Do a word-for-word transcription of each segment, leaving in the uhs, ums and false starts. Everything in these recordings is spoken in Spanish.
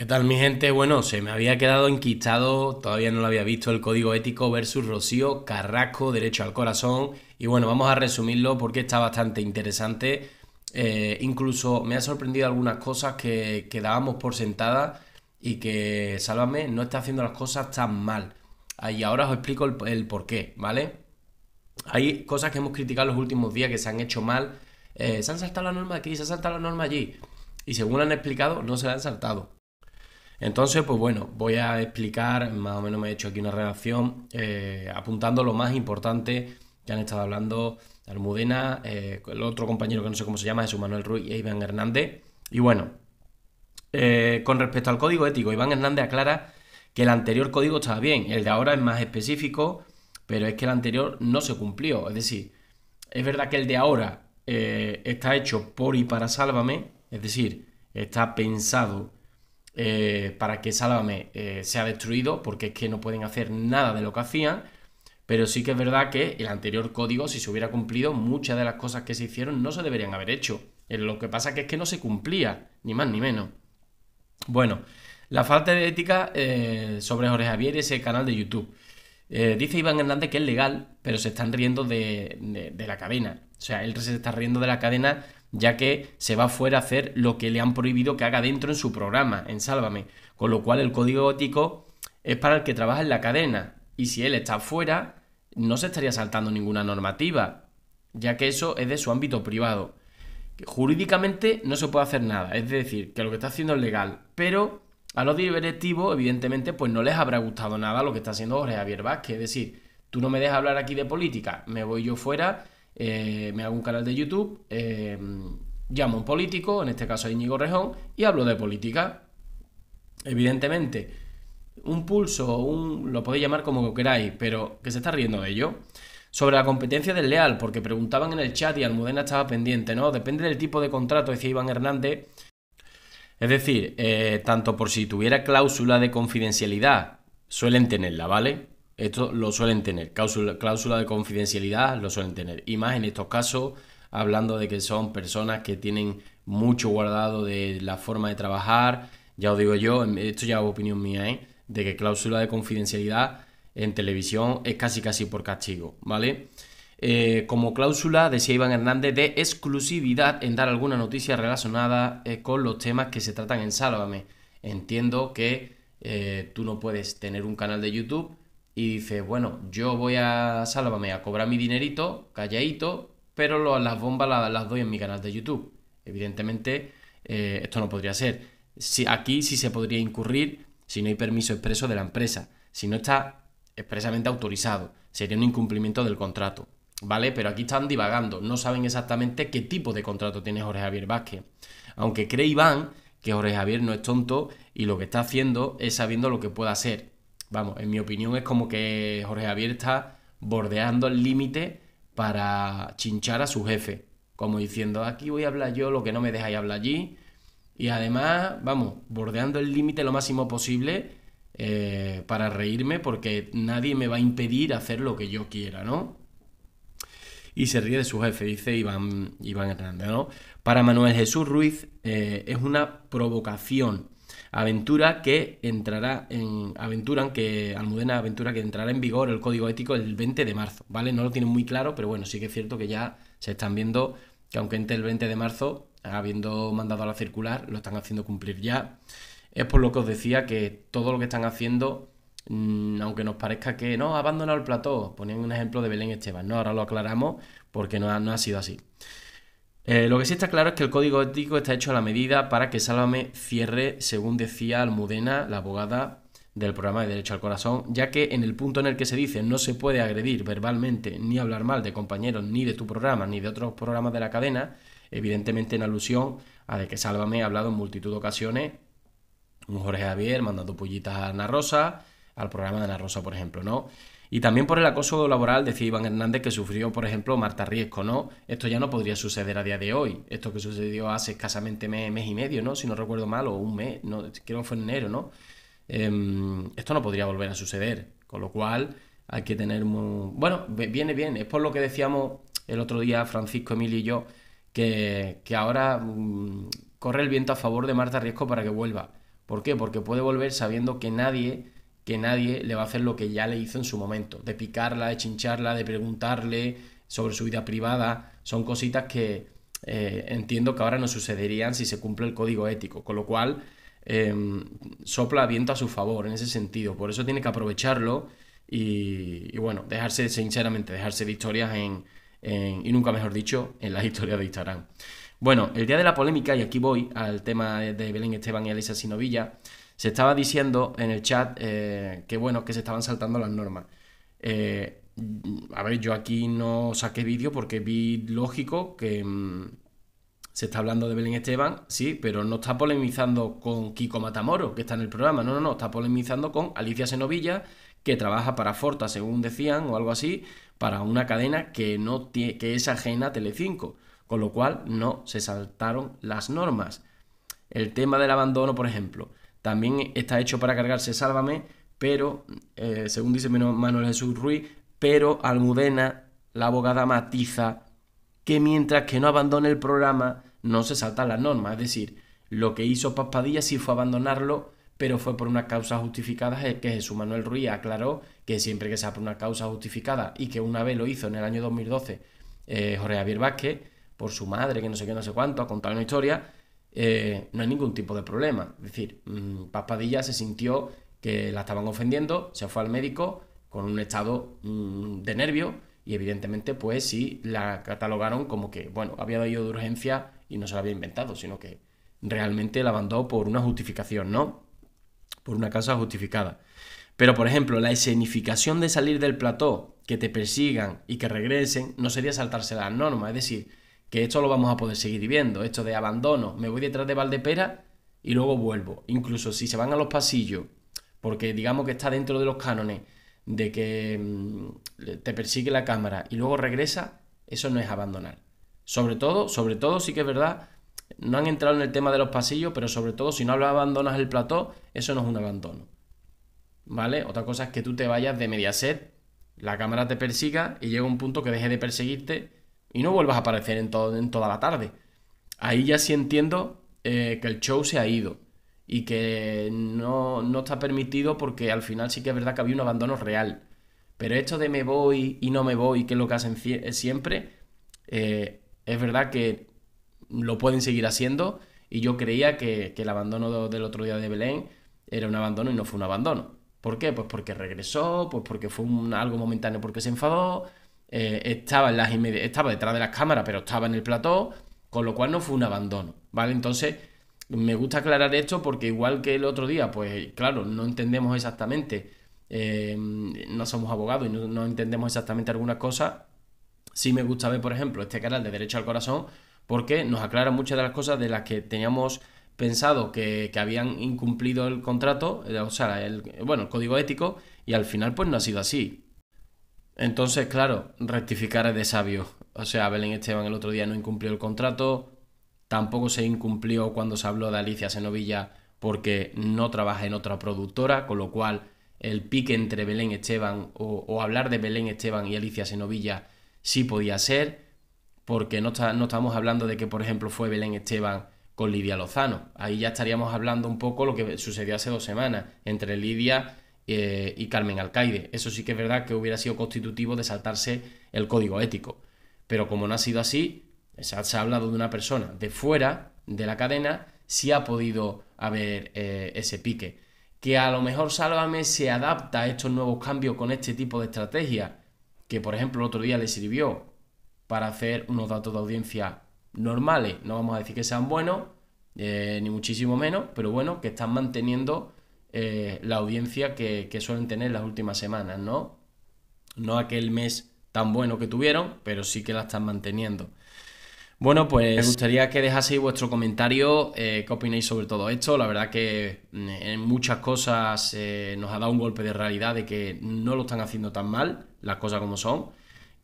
¿Qué tal, mi gente? Bueno, se me había quedado enquistado, todavía no lo había visto, el Código Ético versus Rocío Carrasco, Derecho al Corazón. Y bueno, vamos a resumirlo porque está bastante interesante. Eh, incluso me ha sorprendido algunas cosas que, que dábamos por sentadas y que, Sálvame, no está haciendo las cosas tan mal. Y ahora os explico el, el por qué, ¿vale? Hay cosas que hemos criticado los últimos días que se han hecho mal. Eh, se han saltado la norma aquí, se han saltado la norma allí. Y según han explicado, no se la han saltado. Entonces, pues bueno, voy a explicar, más o menos me he hecho aquí una redacción, eh, apuntando lo más importante que han estado hablando Almudena, eh, el otro compañero que no sé cómo se llama, Jesús Manuel Ruiz e Iván Hernández. Y bueno, eh, con respecto al código ético, Iván Hernández aclara que el anterior código estaba bien, el de ahora es más específico, pero es que el anterior no se cumplió. Es decir, es verdad que el de ahora eh, está hecho por y para Sálvame, es decir, está pensado Eh, para que Sálvame eh, sea destruido, porque es que no pueden hacer nada de lo que hacían, pero sí que es verdad que el anterior código, si se hubiera cumplido, muchas de las cosas que se hicieron no se deberían haber hecho. Eh, lo que pasa que es que no se cumplía, ni más ni menos. Bueno, la falta de ética eh, sobre Jorge Javier y ese canal de YouTube. Eh, dice Iván Hernández que es legal, pero se están riendo de, de, de la cadena. O sea, él se está riendo de la cadena, ya que se va fuera a hacer lo que le han prohibido que haga dentro en su programa, en Sálvame. Con lo cual el código ético es para el que trabaja en la cadena. Y si él está fuera, no se estaría saltando ninguna normativa, ya que eso es de su ámbito privado. Jurídicamente no se puede hacer nada. Es decir, que lo que está haciendo es legal. Pero a los directivos, evidentemente, pues no les habrá gustado nada lo que está haciendo Jorge Javier Vázquez. Es decir, tú no me dejas hablar aquí de política, me voy yo fuera. Eh, me hago un canal de YouTube, eh, llamo a un político, en este caso a Íñigo Rejón, y hablo de política. Evidentemente, un pulso, un, lo podéis llamar como queráis, pero que se está riendo de ello. Sobre la competencia desleal, porque preguntaban en el chat y Almudena estaba pendiente, ¿no? Depende del tipo de contrato, decía Iván Hernández. Es decir, eh, tanto por si tuviera cláusula de confidencialidad, suelen tenerla, ¿vale? Esto lo suelen tener, cláusula, cláusula de confidencialidad lo suelen tener. Y más en estos casos, hablando de que son personas que tienen mucho guardado de la forma de trabajar. Ya os digo yo, esto ya es opinión mía, ¿eh? De que cláusula de confidencialidad en televisión es casi casi por castigo, ¿vale? Eh, como cláusula, decía Iván Hernández, de exclusividad en dar alguna noticia relacionada eh, con los temas que se tratan en Sálvame. Entiendo que eh, tú no puedes tener un canal de YouTube y dices, bueno, yo voy a Sálvame a cobrar mi dinerito, calladito, pero lo, las bombas las, las doy en mi canal de YouTube. Evidentemente, eh, esto no podría ser. Si, aquí sí se podría incurrir si no hay permiso expreso de la empresa, si no está expresamente autorizado. Sería un incumplimiento del contrato, ¿vale? Pero aquí están divagando, no saben exactamente qué tipo de contrato tiene Jorge Javier Vázquez. Aunque cree Iván que Jorge Javier no es tonto y lo que está haciendo es sabiendo lo que puede hacer. Vamos, en mi opinión es como que Jorge Javier está bordeando el límite para chinchar a su jefe. Como diciendo, aquí voy a hablar yo lo que no me dejáis hablar allí. Y además, vamos, bordeando el límite lo máximo posible eh, para reírme, porque nadie me va a impedir hacer lo que yo quiera, ¿no? Y se ríe de su jefe, dice Iván, Iván Hernández, ¿no? Para Manuel Jesús Ruiz eh, es una provocación. Aventura que entrará en. Aventuran que. Almudena aventura que entrará en vigor el código ético el veinte de marzo, ¿vale? No lo tienen muy claro, pero bueno, sí que es cierto que ya se están viendo que, aunque entre el veinte de marzo, habiendo mandado a la circular, lo están haciendo cumplir ya. Es por lo que os decía que todo lo que están haciendo, mmm, aunque nos parezca que no, ha abandonado el plató. Ponían un ejemplo de Belén Esteban, ¿no? Ahora lo aclaramos porque no ha, no ha sido así. Eh, lo que sí está claro es que el código ético está hecho a la medida para que Sálvame cierre, según decía Almudena, la abogada del programa de Derecho al Corazón, ya que en el punto en el que se dice no se puede agredir verbalmente ni hablar mal de compañeros ni de tu programa ni de otros programas de la cadena, evidentemente en alusión a de que Sálvame ha hablado en multitud de ocasiones, un Jorge Javier mandando pollitas a Ana Rosa, al programa de Ana Rosa, por ejemplo, ¿no? Y también por el acoso laboral, decía Iván Hernández, que sufrió, por ejemplo, Marta Riesco, ¿no? Esto ya no podría suceder a día de hoy. Esto que sucedió hace escasamente mes, mes y medio, ¿no? Si no recuerdo mal, o un mes, no, creo que fue en enero, ¿no? Eh, esto no podría volver a suceder. Con lo cual, hay que tener muy... Bueno, viene bien. Es por lo que decíamos el otro día Francisco, Emilio y yo, que, que ahora um, corre el viento a favor de Marta Riesco para que vuelva. ¿Por qué? Porque puede volver sabiendo que nadie, que nadie le va a hacer lo que ya le hizo en su momento, de picarla, de chincharla, de preguntarle sobre su vida privada. Son cositas que eh, entiendo que ahora no sucederían si se cumple el código ético, con lo cual eh, sopla viento a su favor en ese sentido. Por eso tiene que aprovecharlo y, y bueno, dejarse, sinceramente, dejarse de historias en, en, y nunca mejor dicho, en las historias de Instagram. Bueno, el día de la polémica, y aquí voy al tema de Belén Esteban y Alicia Senovilla, se estaba diciendo en el chat eh, que bueno, que se estaban saltando las normas. Eh, a ver, yo aquí no saqué vídeo porque vi lógico que mmm, se está hablando de Belén Esteban, sí, pero no está polemizando con Kiko Matamoros, que está en el programa, no, no, no, está polemizando con Alicia Senovilla, que trabaja para Forta, según decían, o algo así, para una cadena que, no tiene, que es ajena a Telecinco. Con lo cual no se saltaron las normas. El tema del abandono, por ejemplo, también está hecho para cargarse Sálvame, pero, eh, según dice Manuel Jesús Ruiz, pero Almudena, la abogada, matiza que mientras que no abandone el programa no se saltan las normas. Es decir, lo que hizo Paz Padilla sí fue abandonarlo, pero fue por una causa justificada, que Jesús Manuel Ruiz aclaró que siempre que sea por una causa justificada, y que una vez lo hizo en el año dos mil doce eh, Jorge Javier Vázquez, por su madre, que no sé qué, no sé cuánto, ha contado una historia, eh, no hay ningún tipo de problema. Es decir, mmm, Paz Padilla se sintió que la estaban ofendiendo, se fue al médico con un estado mmm, de nervio, y evidentemente pues sí la catalogaron como que, bueno, había ido de urgencia y no se la había inventado, sino que realmente la mandó por una justificación, ¿no? Por una causa justificada. Pero, por ejemplo, la escenificación de salir del plató, que te persigan y que regresen, no sería saltarse las normas. Es decir, que esto lo vamos a poder seguir viendo, esto de abandono, me voy detrás de Valdepera y luego vuelvo. Incluso si se van a los pasillos, porque digamos que está dentro de los cánones de que te persigue la cámara y luego regresa, eso no es abandonar. Sobre todo, sobre todo sí que es verdad, no han entrado en el tema de los pasillos, pero sobre todo si no abandonas el plató, eso no es un abandono, ¿vale? Otra cosa es que tú te vayas de Mediaset, la cámara te persiga y llega un punto que deje de perseguirte y no vuelvas a aparecer en, todo, en toda la tarde. Ahí ya sí entiendo eh, que el show se ha ido y que no, no está permitido, porque al final sí que es verdad que había un abandono real. Pero esto de me voy y no me voy, que es lo que hacen siempre, eh, es verdad que lo pueden seguir haciendo, y yo creía que, que el abandono del otro día de Belén era un abandono y no fue un abandono. ¿Por qué? Pues porque regresó, pues porque fue un, algo momentáneo, porque se enfadó. Eh, estaba, en las estaba detrás de las cámaras, pero estaba en el plató, con lo cual no fue un abandono, ¿vale? Entonces me gusta aclarar esto, porque igual que el otro día, pues claro, no entendemos exactamente, eh, no somos abogados y no, no entendemos exactamente algunas cosas. Sí me gusta ver, por ejemplo, este canal de Derecho al Corazón, porque nos aclara muchas de las cosas de las que teníamos pensado que, que habían incumplido el contrato, eh, o sea, el, bueno, el código ético, y al final pues no ha sido así. Entonces, claro, rectificar es de sabio. O sea, Belén Esteban el otro día no incumplió el contrato, tampoco se incumplió cuando se habló de Alicia Senovilla, porque no trabaja en otra productora, con lo cual el pique entre Belén Esteban o, o hablar de Belén Esteban y Alicia Senovilla sí podía ser, porque no, está, no estamos hablando de que, por ejemplo, fue Belén Esteban con Lidia Lozano. Ahí ya estaríamos hablando un poco lo que sucedió hace dos semanas entre Lidia y Carmen Alcaide. Eso sí que es verdad que hubiera sido constitutivo de saltarse el código ético, pero como no ha sido así, se ha hablado de una persona de fuera de la cadena, sí ha podido haber eh, ese pique. Que a lo mejor Sálvame se adapta a estos nuevos cambios con este tipo de estrategia, que por ejemplo el otro día le sirvió para hacer unos datos de audiencia normales, no vamos a decir que sean buenos, eh, ni muchísimo menos, pero bueno, que están manteniendo Eh, la audiencia que, que suelen tener las últimas semanas, ¿no? No aquel mes tan bueno que tuvieron, pero sí que la están manteniendo. Bueno, pues me gustaría que dejaseis vuestro comentario, eh, qué opináis sobre todo esto. La verdad que en muchas cosas eh, nos ha dado un golpe de realidad de que no lo están haciendo tan mal, las cosas como son,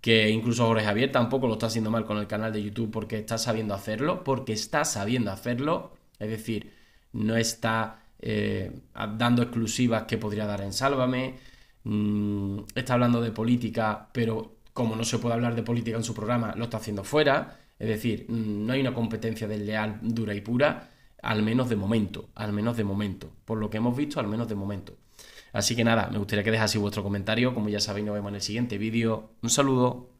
que incluso Jorge Javier tampoco lo está haciendo mal con el canal de YouTube, porque está sabiendo hacerlo, porque está sabiendo hacerlo, es decir, no está... Eh, dando exclusivas que podría dar en Sálvame, mm, está hablando de política, pero como no se puede hablar de política en su programa, lo está haciendo fuera. Es decir, mm, no hay una competencia desleal dura y pura. al menos de momento, al menos de momento, por lo que hemos visto, al menos de momento. Así que nada, me gustaría que dejase vuestro comentario, como ya sabéis, nos vemos en el siguiente vídeo. Un saludo.